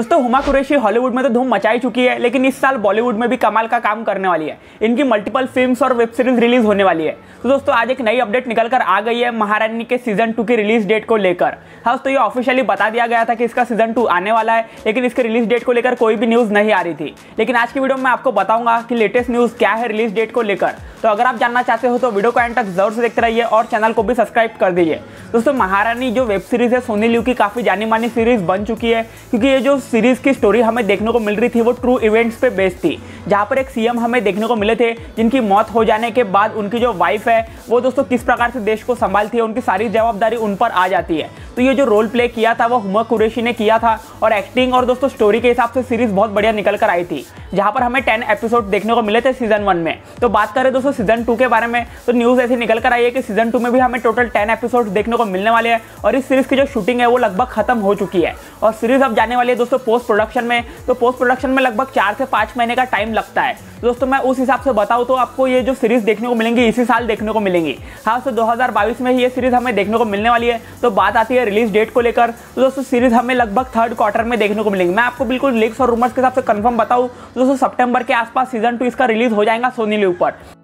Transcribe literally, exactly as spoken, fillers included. दोस्तों हुमा कुरैशी हॉलीवुड में तो धूम मचाई चुकी है, लेकिन इस साल बॉलीवुड में भी कमाल का काम करने वाली है। इनकी मल्टीपल फिल्म्स और वेब सीरीज रिलीज होने वाली है। तो दोस्तों आज एक नई अपडेट निकलकर आ गई है महारानी के सीजन टू की रिलीज डेट को लेकर। हाँ दोस्तों, ये ऑफिशियली बता दिया गया था कि इसका सीजन टू आने वाला है, लेकिन इसके रिलीज डेट को लेकर कोई भी न्यूज़ नहीं आ रही थी। लेकिन आज की वीडियो में आपको बताऊंगा कि लेटेस्ट न्यूज़ क्या है रिलीज डेट को लेकर। तो अगर आप जानना चाहते हो तो वीडियो को एंड तक जरूर से देखते रहिए और चैनल को भी सब्सक्राइब कर दीजिए। दोस्तों महारानी जो वेब सीरीज है सोनी लिव की काफ़ी जानी मानी सीरीज बन चुकी है, क्योंकि ये जो सीरीज की स्टोरी हमें देखने को मिल रही थी वो ट्रू इवेंट्स पे बेस्ड थी, जहाँ पर एक सीएम हमें देखने को मिले थे जिनकी मौत हो जाने के बाद उनकी जो वाइफ है वो दोस्तों किस प्रकार से देश को संभालती है, उनकी सारी जवाबदारी उन पर आ जाती है। तो ये जो रोल प्ले किया था वो हुमा कुरैशी ने किया था और एक्टिंग और दोस्तों स्टोरी के हिसाब से सीरीज बहुत बढ़िया निकल कर आई थी, जहाँ पर हमें टेन एपिसोड देखने को मिले थे सीजन वन में। तो बात करें दोस्तों सीजन टू के बारे में तो न्यूज़ ऐसी निकल कर आई है कि सीजन टू में भी हमें टोटल टेन एपिसोड देखने को मिलने वाले हैं और इस सीरीज़ की जो शूटिंग है वो लगभग खत्म हो चुकी है और सीरीज़ अब जाने वाली है दोस्तों पोस्ट प्रोडक्शन में। तो पोस्ट प्रोडक्शन में लगभग चार से पाँच महीने का टाइम लगता है। दोस्तों मैं उस हिसाब से बताऊँ तो आपको ये जो सीरीज़ देखने को मिलेंगी इसी साल देखने को मिलेंगी। हाँ दोस्तों दो हज़ार बाईस में ये सीरीज़ हमें देखने को मिलने वाली है। तो बात आती है रिलीज डेट को लेकर तो दोस्तों सीरीज़ हमें लगभग थर्ड क्वार्टर में देखने को मिलेंगी। मैं आपको बिल्कुल लीक्स और रूमर्स के हिसाब से कन्फर्म बताऊँ दोस्तों सितंबर के आसपास सीजन टू इसका रिलीज हो जाएगा सोनी लिव पर।